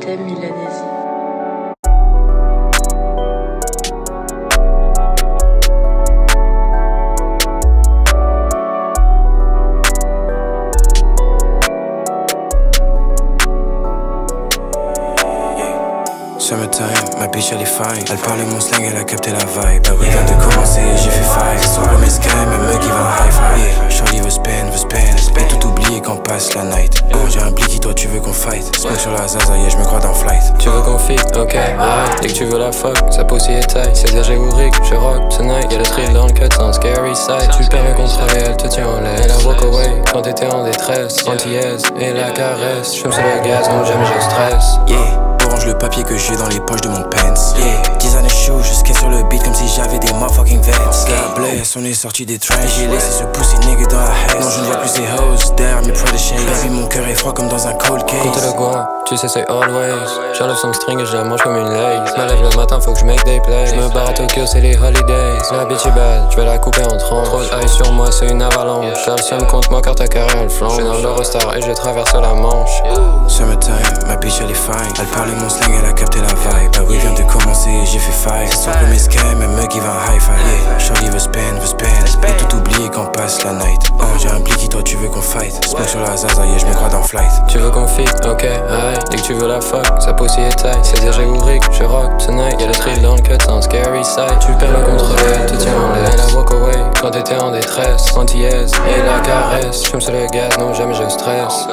Vita Milanesi. Summertime, ma bitch elle est fine. Elle parlait mon slang, elle a capté la vibe. Le week-end a commencé, j'ai fait five. Sans remettre mes sky, mais me give a high five. Charlie veut spend. Et tout oublier quand passe la night. Oh, j'ai un blicky, toi tu veux qu'on fight. Smoke sur la zaza, yeah, je me crois dans flight. Tu veux qu'on fit, ok, alright. Dès que tu veux la fuck, sa pussy est tight. C'est léger ou rick, je rock tonight. Y'a le thrill dans le cut, c'est un scary side. Tu perds le contrôle et elle te tient en l'air. Elle a walk away quand t'étais en détresse. Antillaise et la caresse. Je me sens la gaz, non jamais je stresse. Orange le papier que j'ai dans les poches de mon pants. 10 années chaud, je skate sur le beat comme si j'avais des motherfucking vets. God bless, on est sorti des trains. J'ai laissé ce poussé nigga dans la haine. Non, je ne vois plus ces hoes derrière mes près de chaise. Vas-y, mon cœur est froid comme dans un cold case. Comptez le goin, tu sais c'est always. J'enlève son string et je la mange comme une lace. Je me lève le matin, faut que je make des plays. Je me barre à Tokyo, c'est les holidays. La bitch est belle, je vais la couper en tranches. Trop de high sur moi, c'est une avalanche. T'as le seum contre moi car ta carrière elle flanche. Je suis dans l'Eurostar et je traverse la Manche. Summertime, ma bitch elle est fine. Elle parle mon slang, elle a capté la vibe. Bah oui, vient de commencer, j'ai fait five. Sans premier scam, elle me give un high five. Charlie veut spend, et tout oublier quand passe la night. Oh, j'ai un blicky, toi tu veux qu'on fight. Smoke sur la zaza, yeah, je me crois dans flight. Tu veux qu'on fit, ok, alright. Dès que tu veux la fuck, sa pussy est tight. C'est léger ou rick, je rock tonight. Y'a le thrill dans le cut, c'est un scary side. Tu perds le contrôle, elle te tient en l'air. Elle a walk away quand t'étais en détresse. Antillaise et la caresse. Je me sens le gaz, non jamais je stresse.